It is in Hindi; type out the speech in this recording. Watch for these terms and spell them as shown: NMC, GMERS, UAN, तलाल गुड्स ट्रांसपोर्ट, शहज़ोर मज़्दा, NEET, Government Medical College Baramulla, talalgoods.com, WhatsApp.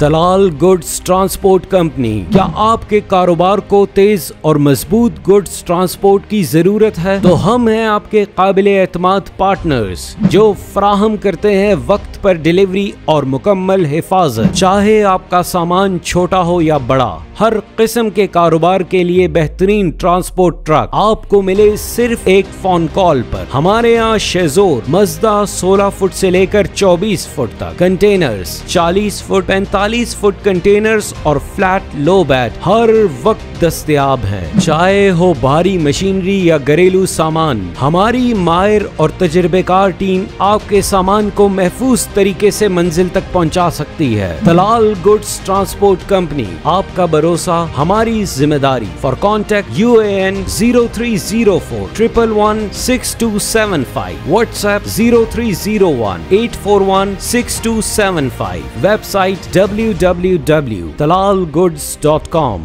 तलाल गुड्स ट्रांसपोर्ट कंपनी, क्या आपके कारोबार को तेज और मजबूत गुड्स ट्रांसपोर्ट की जरूरत है? तो हम हैं आपके काबिल एतमाद पार्टनर्स जो फ्राहम करते हैं वक्त पर डिलीवरी और मुकम्मल हिफाजत। चाहे आपका सामान छोटा हो या बड़ा, हर किस्म के कारोबार के लिए बेहतरीन ट्रांसपोर्ट ट्रक आपको मिले सिर्फ एक फोन कॉल पर। हमारे यहाँ शहज़ोर मज़्दा 16 फुट से लेकर 24 फुट तक कंटेनर्स, 40 फुट 45 फुट कंटेनर्स और फ्लैट लो बैड हर वक्त दस्तयाब है। चाहे हो भारी मशीनरी या घरेलू सामान, हमारी माहिर और तजर्बेकार टीम आपके सामान को महफूज तरीके से मंजिल तक पहुँचा सकती है। तलाल गुड्स ट्रांसपोर्ट कंपनी, आपका भरोसा हमारी जिम्मेदारी। For contact UAN 0304111627 5, WhatsApp 0301841627 5, website www.talalgoods.com।